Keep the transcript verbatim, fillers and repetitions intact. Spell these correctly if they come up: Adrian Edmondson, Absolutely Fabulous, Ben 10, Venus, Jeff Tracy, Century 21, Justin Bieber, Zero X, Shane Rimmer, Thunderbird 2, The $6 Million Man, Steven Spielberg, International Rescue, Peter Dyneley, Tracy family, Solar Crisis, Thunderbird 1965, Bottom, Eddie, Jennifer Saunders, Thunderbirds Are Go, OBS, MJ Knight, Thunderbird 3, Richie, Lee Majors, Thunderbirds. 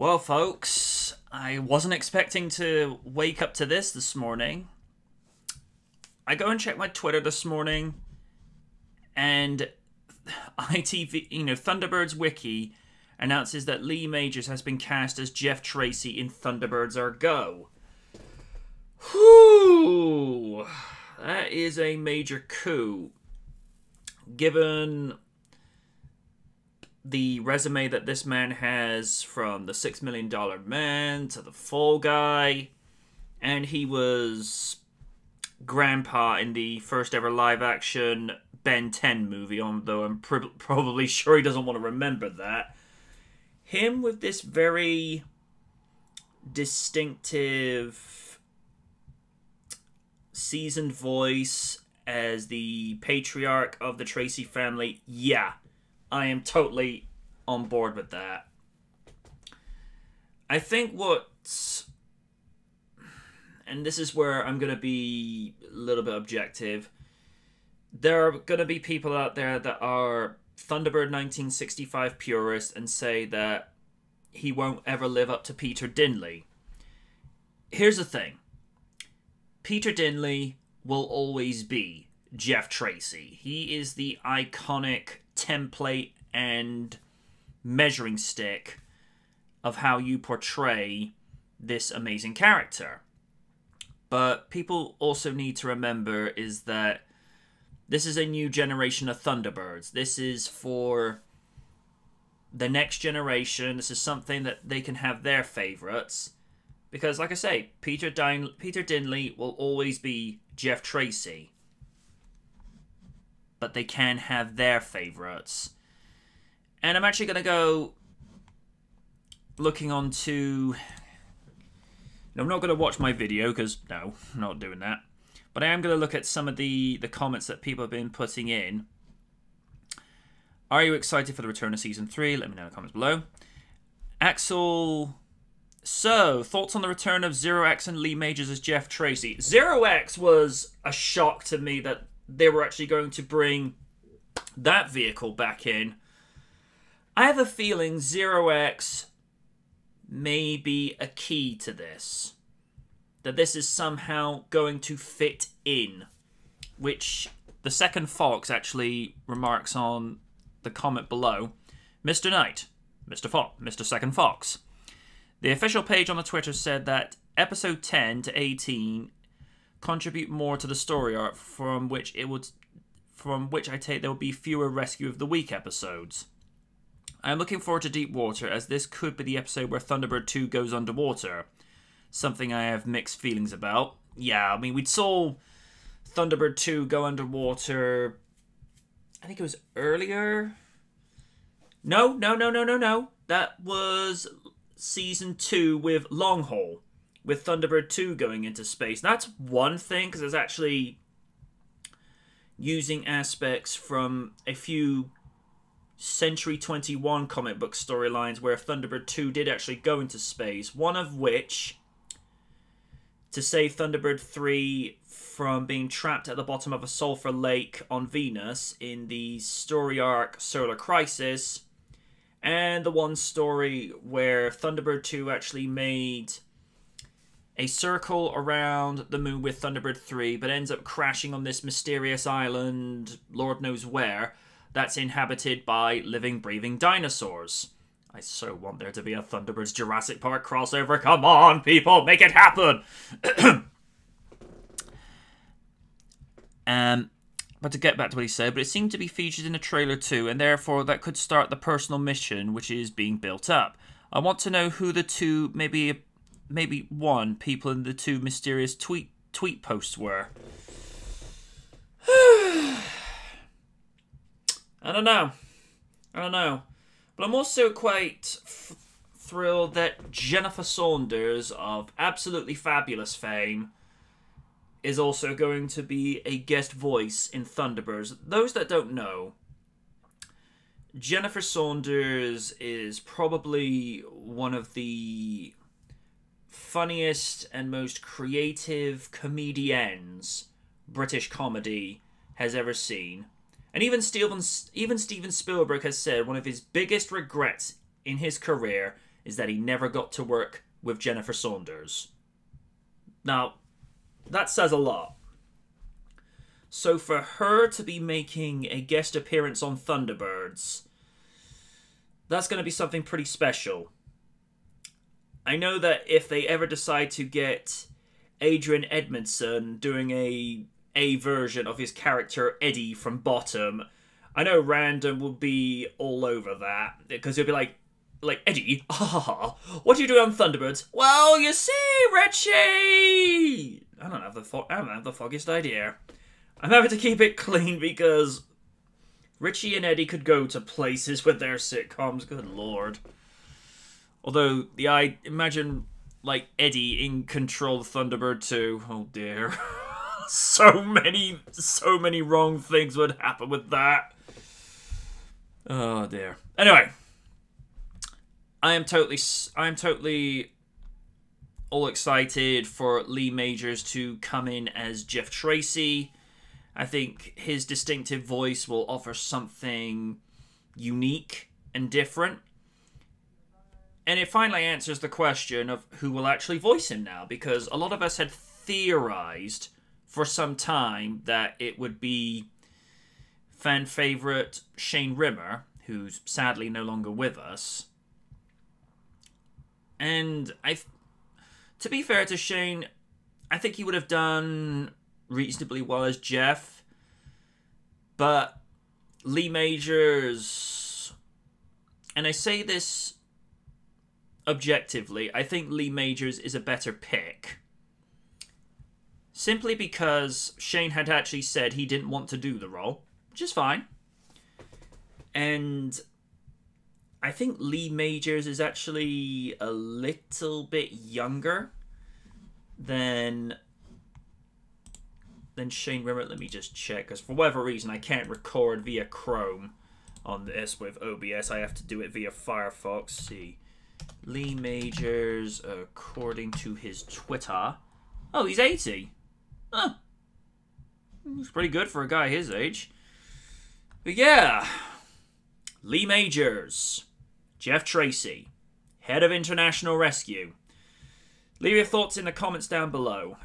Well, folks, I wasn't expecting to wake up to this this morning. I go and check my Twitter this morning, and I T V, you know, Thunderbirds Wiki announces that Lee Majors has been cast as Jeff Tracy in Thunderbirds Are Go. Whew! That is a major coup. Given the resume that this man has, from the Six Million Dollar Man to the Fall Guy, and he was Grandpa in the first ever live action Ben ten movie, although I'm pr probably sure he doesn't want to remember that. Him with this very distinctive seasoned voice as the patriarch of the Tracy family, yeah. I am totally on board with that. I think what's... and this is where I'm going to be a little bit objective. There are going to be people out there that are Thunderbird nineteen sixty-five purists and say that he won't ever live up to Peter Dyneley. Here's the thing. Peter Dyneley will always be Jeff Tracy. He is the iconic template and measuring stick of how you portray this amazing character. But people also need to remember is that this is a new generation of Thunderbirds. This is for the next generation. This is something that they can have their favorites, because like I say, Peter Dyn- Peter Dyneley will always be Jeff Tracy. But they can have their favorites. And I'm actually going to go looking on to... I'm not going to watch my video, because no, I'm not doing that. But I am going to look at some of the, the comments that people have been putting in. Are you excited for the return of Season three? Let me know in the comments below. Axel... So, thoughts on the return of Zero X and Lee Majors as Jeff Tracy. Zero X was a shock to me that they were actually going to bring that vehicle back in. I have a feeling Zero X may be a key to this. That this is somehow going to fit in. Which the second Fox actually remarks on the comment below. Mister Knight, Mister Fox, Mister Second Fox. The official page on the Twitter said that episode ten to eighteen... contribute more to the story arc, from which it would, from which I take there will be fewer Rescue of the Week episodes. I am looking forward to Deep Water, as this could be the episode where Thunderbird two goes underwater. Something I have mixed feelings about. Yeah, I mean, we saw Thunderbird two go underwater, I think it was earlier. No, no, no, no, no, no. That was season two with Long Haul, with Thunderbird two going into space. That's one thing, because it's actually using aspects from a few Century twenty-one comic book storylines where Thunderbird two did actually go into space. One of which, to save Thunderbird three from being trapped at the bottom of a sulfur lake on Venus in the story arc Solar Crisis. And the one story where Thunderbird two actually made a circle around the moon with Thunderbird three, but ends up crashing on this mysterious island, Lord knows where, that's inhabited by living, breathing dinosaurs. I so want there to be a Thunderbirds Jurassic Park crossover. Come on, people, make it happen! um, but to get back to what he said, but it seemed to be featured in a trailer too, and therefore that could start the personal mission which is being built up. I want to know who the two, maybe... maybe one, people in the two mysterious tweet tweet posts were. I don't know. I don't know. But I'm also quite f thrilled that Jennifer Saunders of Absolutely Fabulous fame is also going to be a guest voice in Thunderbirds. Those that don't know, Jennifer Saunders is probably one of the funniest and most creative comedians British comedy has ever seen. And even Steven, even Steven Spielberg has said one of his biggest regrets in his career is that he never got to work with Jennifer Saunders. Now, that says a lot. So for her to be making a guest appearance on Thunderbirds, that's going to be something pretty special. I know that if they ever decide to get Adrian Edmondson doing a, a version of his character Eddie from Bottom, I know Random will be all over that, because he'll be like, like, Eddie, ah, what are you doing on Thunderbirds? Well, you see, Richie! I don't have the fo- I don't have the foggiest idea. I'm having to keep it clean because Richie and Eddie could go to places with their sitcoms, good lord. Although, the I imagine, like, Eddie in Control Thunderbird two. Oh, dear. so many, so many wrong things would happen with that. Oh, dear. Anyway. I am totally, I am totally all excited for Lee Majors to come in as Jeff Tracy. I think his distinctive voice will offer something unique and different. And it finally answers the question of who will actually voice him now, because a lot of us had theorized for some time that it would be fan favorite Shane Rimmer, who's sadly no longer with us. And I, to be fair to Shane, I think he would have done reasonably well as Jeff. But Lee Majors, and I say this objectively, I think Lee Majors is a better pick. Simply because Shane had actually said he didn't want to do the role, which is fine. And I think Lee Majors is actually a little bit younger than than Shane Rimmer. Let me just check, because for whatever reason I can't record via Chrome on this with O B S. I have to do it via Firefox. See, Lee Majors, according to his Twitter, oh, he's eighty. Huh. He's pretty good for a guy his age. But yeah, Lee Majors. Jeff Tracy, head of International Rescue. Leave your thoughts in the comments down below.